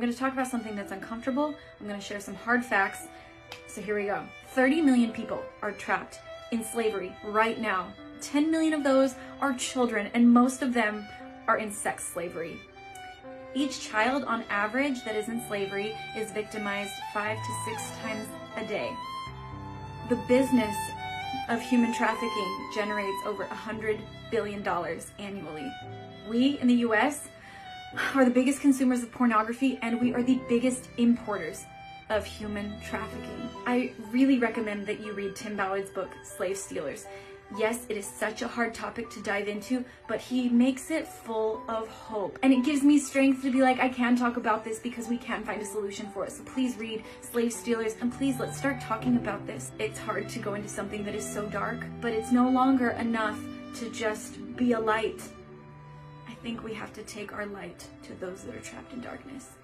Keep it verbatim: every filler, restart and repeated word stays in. I'm going to talk about something that's uncomfortable. I'm going to share some hard facts. So here we go. thirty million people are trapped in slavery right now. ten million of those are children, and most of them are in sex slavery. Each child on average that is in slavery is victimized five to six times a day. The business of human trafficking generates over one hundred billion dollars annually. We in the U S are the biggest consumers of pornography, and we are the biggest importers of human trafficking. I really recommend that you read Tim Ballard's book, Slave Stealers. Yes, it is such a hard topic to dive into, but he makes it full of hope. And it gives me strength to be like, I can talk about this because we can find a solution for it. So please read Slave Stealers, and please let's start talking about this. It's hard to go into something that is so dark, but it's no longer enough to just be a light. I think we have to take our light to those that are trapped in darkness.